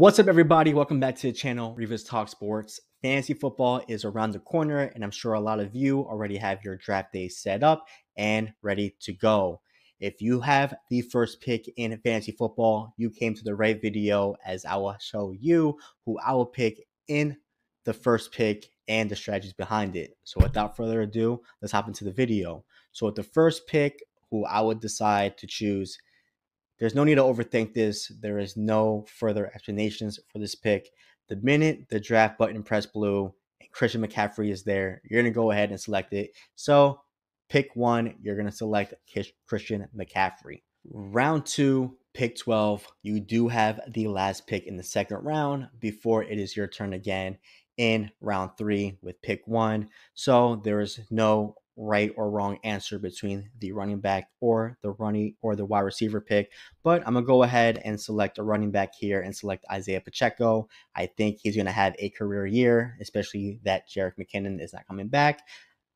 What's up, everybody? Welcome back to the channel, Rivas Talk Sports. Fantasy football is around the corner, and I'm sure a lot of you already have your draft day set up and ready to go. If you have the first pick in fantasy football, you came to the right video, as I will show you who I will pick in the first pick and the strategies behind it. So without further ado, let's hop into the video. So with the first pick, who I would decide to choose, there's no need to overthink this. There is no further explanations for this pick. The minute the draft button press blue and Christian McCaffrey is there, you're going to go ahead and select it. So pick one, you're going to select Christian McCaffrey. Round two, pick 12. You do have the last pick in the second round before it is your turn again in round three with pick one. So there is no right or wrong answer between the running back or the wide receiver pick, but I'm gonna go ahead and select a running back here and select Isaiah Pacheco. I think he's gonna have a career year, especially that Jerick McKinnon is not coming back.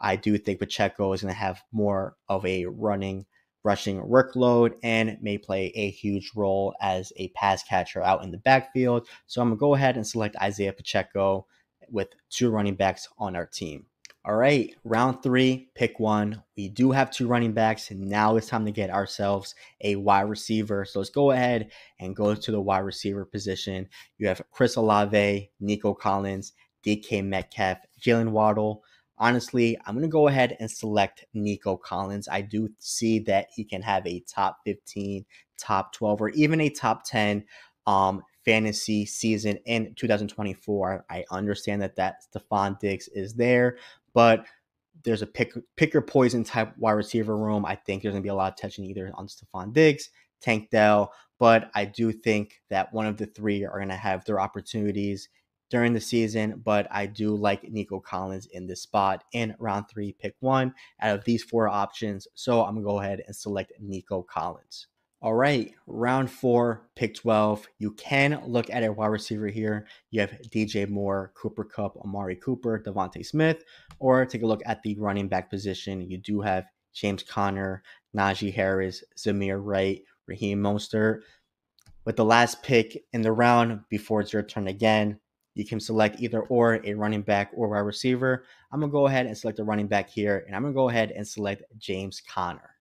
I do think Pacheco is gonna have more of a rushing workload and may play a huge role as a pass catcher out in the backfield. So I'm gonna go ahead and select Isaiah Pacheco with two running backs on our team. All right, round three, pick one. We do have two running backs, and now it's time to get ourselves a wide receiver. So let's go ahead and go to the wide receiver position. You have Chris Olave, Nico Collins, DK Metcalf, Jalen Waddle. Honestly, I'm going to go ahead and select Nico Collins. I do see that he can have a top 15, top 12, or even a top 10 fantasy season in 2024. I understand that Stephon Diggs is there, but there's a pick your poison type wide receiver room. I think there's going to be a lot of tension either on Stephon Diggs, Tank Dell, but I do think that one of the three are going to have their opportunities during the season. But I do like Nico Collins in this spot in round three, pick one out of these four options. So I'm going to go ahead and select Nico Collins. All right, round four, pick 12. You can look at a wide receiver here. You have DJ Moore, Cooper Kupp, Amari Cooper, Devonta Smith, or take a look at the running back position. You do have James Conner, Najee Harris, Zamir White, Raheem Mostert. With the last pick in the round before it's your turn again, you can select either or a running back or wide receiver. I'm going to go ahead and select a running back here, and I'm going to go ahead and select James Conner.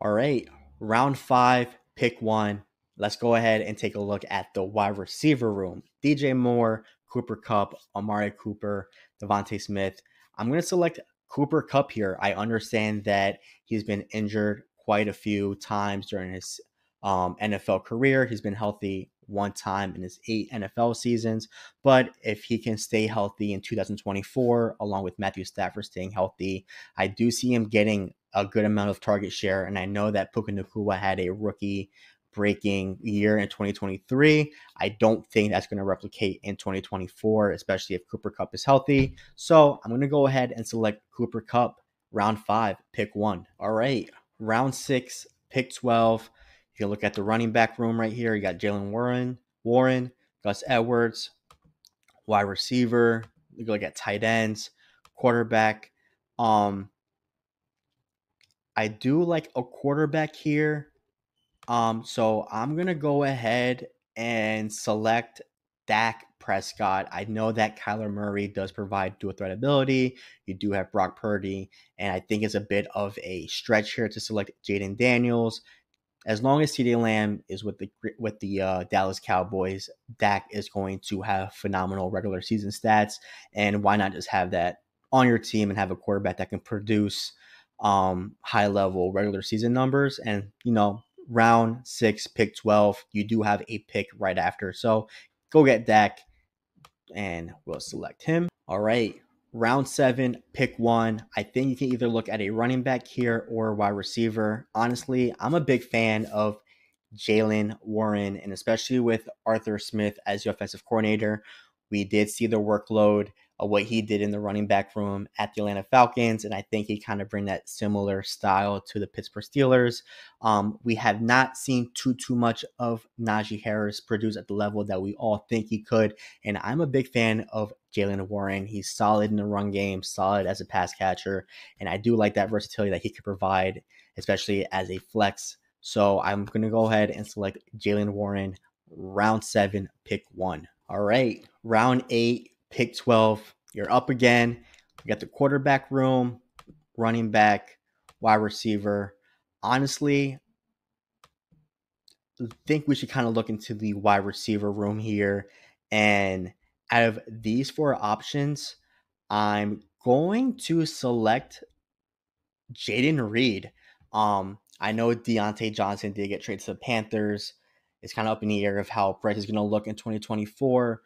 All right, round five, pick one. Let's go ahead and take a look at the wide receiver room. DJ Moore, Cooper Kupp, Amari Cooper, Devonta Smith. I'm going to select Cooper Kupp here. I understand that he's been injured quite a few times during his NFL career. He's been healthy one time in his 8 NFL seasons, but if he can stay healthy in 2024, along with Matthew Stafford staying healthy, I do see him getting a good amount of target share. And I know that Puka Nakua had a rookie breaking year in 2023. I don't think that's going to replicate in 2024, especially if Cooper Kupp is healthy. So I'm going to go ahead and select Cooper Kupp, round 5, pick 1. All right, round 6, pick 12. You can look at the running back room right here. You got Jalen Warren, Gus Edwards, wide receiver. You can look at tight ends, quarterback. I do like a quarterback here. So I'm going to go ahead and select Dak Prescott. I know that Kyler Murray does provide dual threat ability. You do have Brock Purdy, and I think it's a bit of a stretch here to select Jaden Daniels. As long as CeeDee Lamb is with the Dallas Cowboys, Dak is going to have phenomenal regular season stats, and why not just have that on your team and have a quarterback that can produce high level regular season numbers? And you know, round 6, pick 12, you do have a pick right after, so go get Dak and we'll select him. All right, round 7, pick 1. I think you can either look at a running back here or wide receiver. Honestly, I'm a big fan of Jalen Warren, and especially with Arthur Smith as your offensive coordinator, we did see the workload of what he did in the running back room at the Atlanta Falcons, and I think he kind of bring that similar style to the Pittsburgh Steelers. We have not seen too much of Najee Harris produce at the level that we all think he could, and I'm a big fan of Jalen Warren. He's solid in the run game, solid as a pass catcher, and I do like that versatility that he could provide, especially as a flex. So I'm going to go ahead and select Jalen Warren, round 7, pick 1. All right, round 8, pick 12. You're up again. You got the quarterback room, running back, wide receiver. Honestly, I think we should kind of look into the wide receiver room here. And out of these four options, I'm going to select Jaden Reed. I know Deontay Johnson did get traded to the Panthers. It's kind of up in the air of how Brett is going to look in 2024.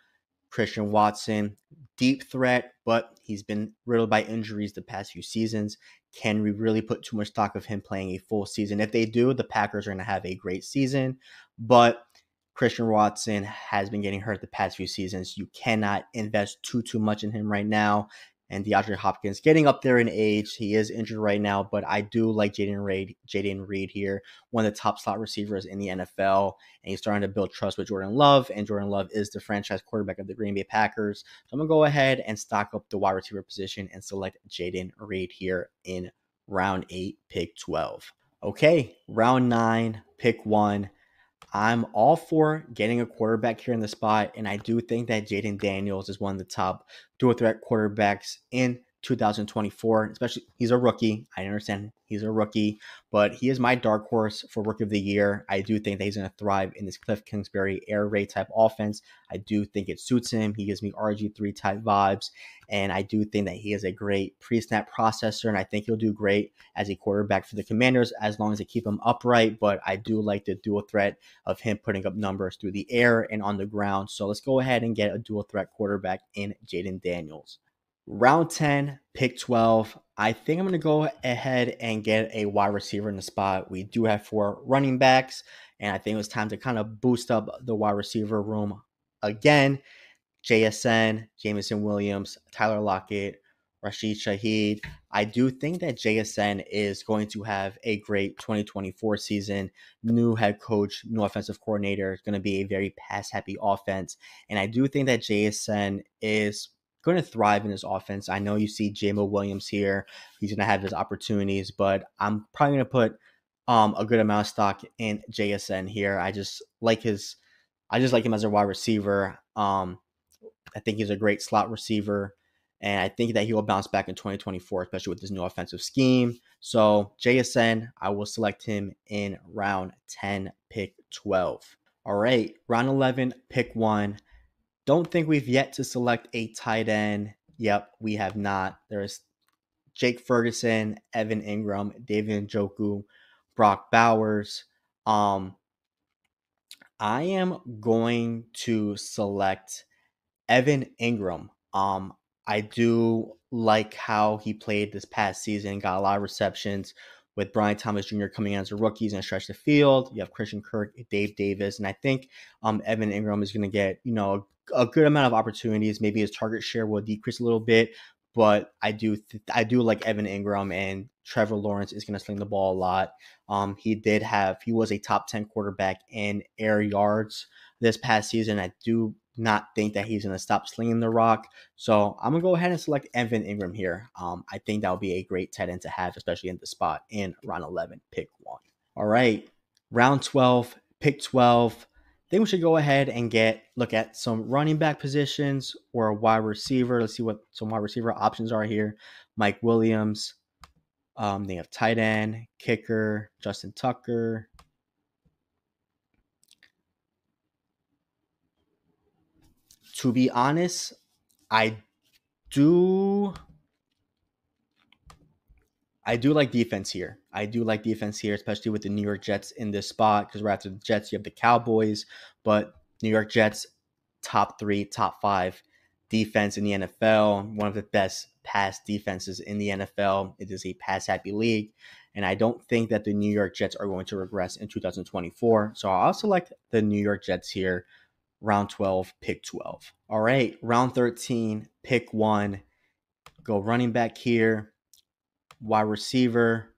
Christian Watson, deep threat, but he's been riddled by injuries the past few seasons. Can we really put too much stock of him playing a full season? If they do, the Packers are going to have a great season. But Christian Watson has been getting hurt the past few seasons. You cannot invest too much in him right now. And DeAndre Hopkins getting up there in age. He is injured right now, but I do like Jaden Reed here, one of the top slot receivers in the NFL. And he's starting to build trust with Jordan Love, and Jordan Love is the franchise quarterback of the Green Bay Packers. So I'm going to go ahead and stock up the wide receiver position and select Jaden Reed here in round 8, pick 12. Okay, round 9, pick 1. I'm all for getting a quarterback here in the spot, and I do think that Jaden Daniels is one of the top dual threat quarterbacks in 2024, especially he's a rookie. I understand he's a rookie, but he is my dark horse for Rookie of the Year. I do think that he's going to thrive in this Cliff Kingsbury air raid type offense. I do think it suits him. He gives me RG3 type vibes, and I do think that he is a great pre-snap processor, and I think he'll do great as a quarterback for the Commanders as long as they keep him upright. But I do like the dual threat of him putting up numbers through the air and on the ground. So let's go ahead and get a dual threat quarterback in Jaden Daniels. Round 10, pick 12. I think I'm going to go ahead and get a wide receiver in the spot. We do have 4 running backs, and I think it was time to kind of boost up the wide receiver room again. JSN, Jameson Williams, Tyler Lockett, Rashid Shaheed. I do think that JSN is going to have a great 2024 season. New head coach, new offensive coordinator. It's going to be a very pass-happy offense, and I do think that JSN is going to thrive in this offense. I know you see Jameson Williams here. He's going to have his opportunities, but I'm probably going to put a good amount of stock in JSN here. I just like him as a wide receiver. I think he's a great slot receiver, and I think that he will bounce back in 2024, especially with this new offensive scheme. So JSN, I will select him in round 10, pick 12. All right, round 11, pick 1. Don't think we've yet to select a tight end. Yep, we have not. There's Jake Ferguson, Evan Ingram, David Njoku, Brock Bowers. I am going to select Evan Ingram. I do like how he played this past season, got a lot of receptions. With Brian Thomas Jr. coming in as a rookie, he's going to stretch the field. You have Christian Kirk, Dave Davis, and I think Evan Ingram is going to get, a good amount of opportunities. Maybe his target share will decrease a little bit, but I do like Evan Ingram, and Trevor Lawrence is going to sling the ball a lot. He was a top 10 quarterback in air yards this past season. I do not think that he's going to stop slinging the rock. So I'm going to go ahead and select Evan Ingram here. I think that would be a great tight end to have, especially in the spot in round 11, pick 1. All right, round 12, pick 12. I think we should go ahead and look at some running back positions or a wide receiver. Let's see what some wide receiver options are here. Mike Williams. They have tight end, kicker, Justin Tucker. To be honest, I do like defense here. I do like defense here, especially with the New York Jets in this spot, because right after the Jets, you have the Cowboys. But New York Jets, top 3, top 5 defense in the NFL, one of the best pass defenses in the NFL. It is a pass-happy league, and I don't think that the New York Jets are going to regress in 2024. So I'll select the New York Jets here, round 12, pick 12. All right, round 13, pick 1. Go running back here. Wide receiver.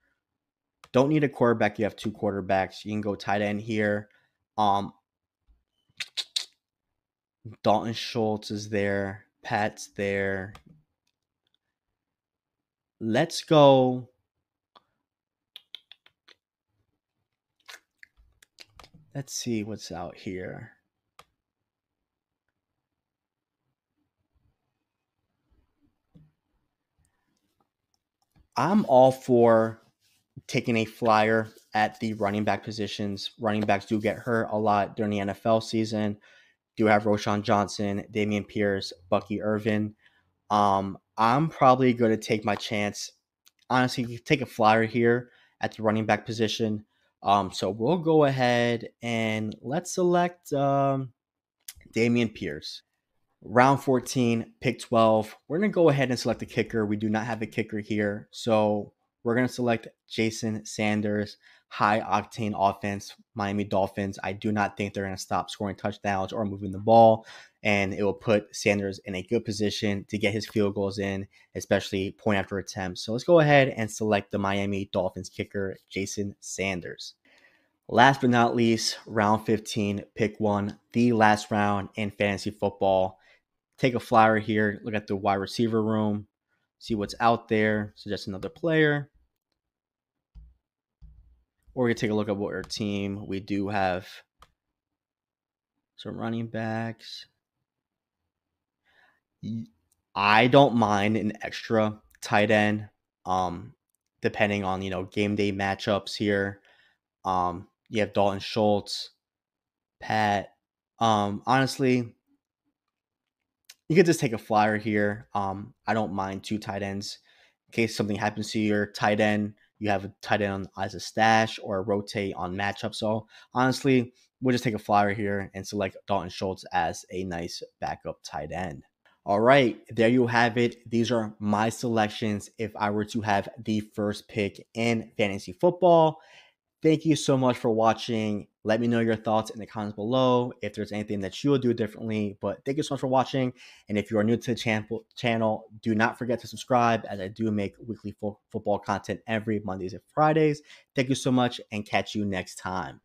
Don't need a quarterback. You have 2 quarterbacks. You can go tight end here. Dalton Schultz is there. Pat's there. Let's go. Let's see what's out here. I'm all for taking a flyer at the running back positions. Running backs do get hurt a lot during the NFL season. Do have Roschon Johnson, Damian Pierce, Bucky Irvin. I'm probably going to take my chance. Honestly, take a flyer here at the running back position. So we'll go ahead and let's select Damian Pierce. Round 14, pick 12. We're going to go ahead and select a kicker. We do not have a kicker here. So we're going to select Jason Sanders, high-octane offense, Miami Dolphins. I do not think they're going to stop scoring touchdowns or moving the ball, and it will put Sanders in a good position to get his field goals in, especially point-after attempts. So let's go ahead and select the Miami Dolphins kicker, Jason Sanders. Last but not least, round 15, pick 1, the last round in fantasy football. Take a flyer here, look at the wide receiver room, see what's out there, suggest another player. Or we can take a look at what our team. We do have some running backs. I don't mind an extra tight end, depending on, game day matchups here. You have Dalton Schultz, Pat. Honestly, you could just take a flyer here. I don't mind two tight ends. In case something happens to your tight end, you have a tight end as a stash or a rotate on matchup. So honestly, we'll just take a flyer here and select Dalton Schultz as a nice backup tight end. All right, there you have it. These are my selections if I were to have the first pick in fantasy football. Thank you so much for watching. Let me know your thoughts in the comments below if there's anything that you will do differently. But thank you so much for watching. And if you are new to the channel, do not forget to subscribe, as I do make weekly football content every Mondays and Fridays. Thank you so much and catch you next time.